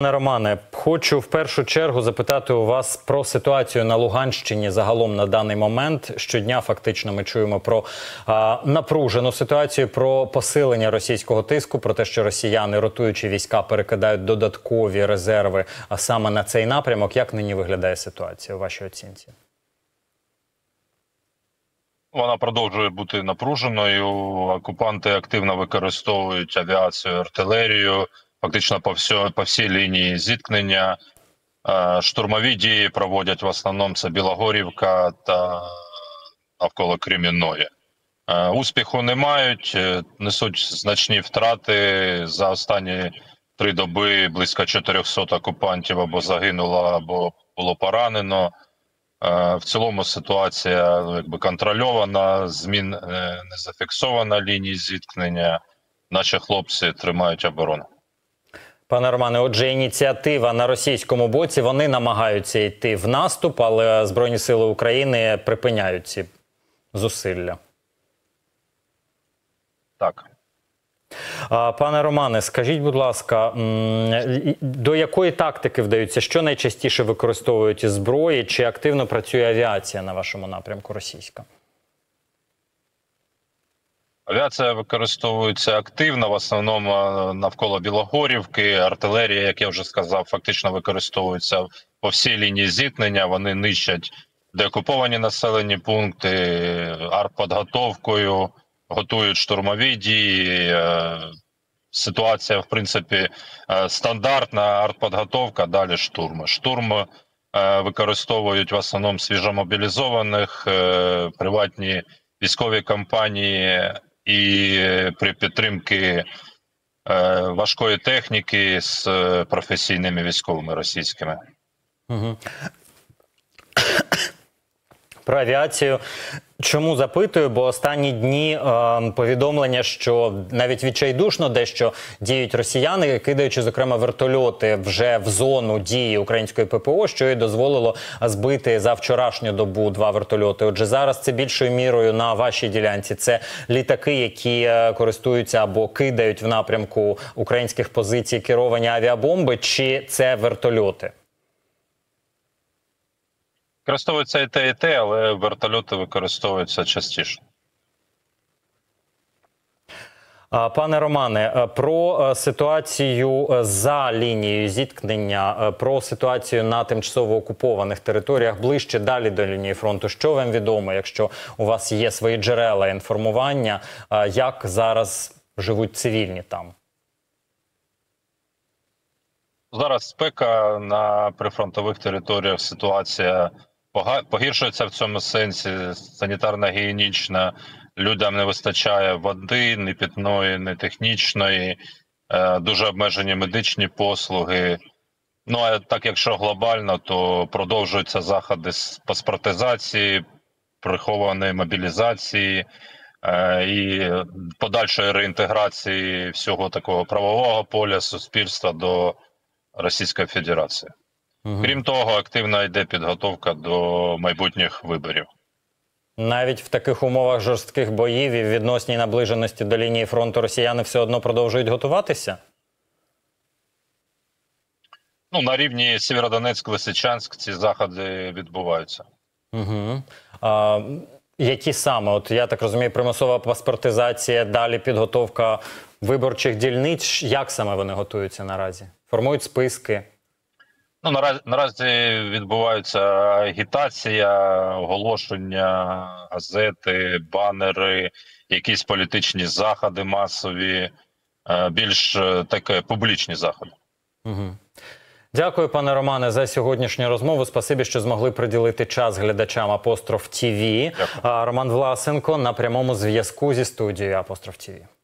Пане Романе, хочу в першу чергу запитати у вас про ситуацію на Луганщині загалом на даний момент. Щодня фактично ми чуємо про напружену ситуацію, про посилення російського тиску, про те, що росіяни, ротуючи війська, перекидають додаткові резерви саме на цей напрямок. Як нині виглядає ситуація у вашій оцінці? Вона продовжує бути напруженою. Окупанти активно використовують авіацію, артилерію. Фактично по всій лінії зіткнення. Штурмові дії проводять в основному це Білогорівка та навколо Криміної. Успіху не мають, несуть значні втрати. За останні 3 доби близько 400 окупантів або загинуло, або було поранено. В цілому ситуація контрольована, змін не зафіксована лінії зіткнення. Наші хлопці тримають оборону. Пане Романе, отже, ініціатива на російському боці, вони намагаються йти в наступ, але Збройні сили України припиняють ці зусилля. Так. Пане Романе, скажіть, будь ласка, до якої тактики вдаються? Що найчастіше використовують із зброї? Чи активно працює авіація на вашому напрямку російська? Авіація використовується активно, в основному навколо Білогорівки. Артилерія, як я вже сказав, фактично використовується по всій лінії зіткнення. Вони нищать деокуповані населені пункти, артподготовкою, готують штурмові дії. Ситуація, в принципі, стандартна артподготовка, далі штурми. Штурми використовують в основному свіжомобілізованих, приватні військові компанії. І при підтримці важкої техніки з професійними військовими російськими. Угу. Про авіацію. Чому запитую? Бо останні дні повідомлення, що навіть відчайдушно дещо діють росіяни, кидаючи, зокрема, вертольоти вже в зону дії української ППО, що й дозволило збити за вчорашню добу 2 вертольоти. Отже, зараз це більшою мірою на вашій ділянці. Це літаки, які користуються або кидають в напрямку українських позицій керовані авіабомби, чи це вертольоти? Використовується і те, але вертольоти використовуються частіше. Пане Романе, про ситуацію за лінією зіткнення, про ситуацію на тимчасово окупованих територіях ближче далі до лінії фронту. Що вам відомо, якщо у вас є свої джерела інформування, як зараз живуть цивільні там? Зараз спека на прифронтових територіях, ситуація погіршується в цьому сенсі, санітарно-гігієнічна, людям не вистачає води, ні питної, ні технічної, дуже обмежені медичні послуги. Ну, а так, якщо глобально, то продовжуються заходи з паспортизації, прихованої мобілізації і подальшої реінтеграції всього такого правового поля суспільства до Російської Федерації. Угу. Крім того, активно йде підготовка до майбутніх виборів. Навіть в таких умовах жорстких боїв і в відносній наближеності до лінії фронту росіяни все одно продовжують готуватися? Ну, на рівні Сєвєродонецьк-Лисичанськ ці заходи відбуваються. Угу. Які саме? От я так розумію, примусова паспортизація, далі підготовка виборчих дільниць. Як саме вони готуються наразі? Формують списки? Ну, наразі відбуваються агітація, оголошення, газети, банери, якісь політичні заходи масові, більш таке публічні заходи. Угу. Дякую, пане Романе, за сьогоднішню розмову. Спасибі, що змогли приділити час глядачам Апостроф ТВ. Дякую. Роман Власенко на прямому зв'язку зі студією Апостроф ТВ.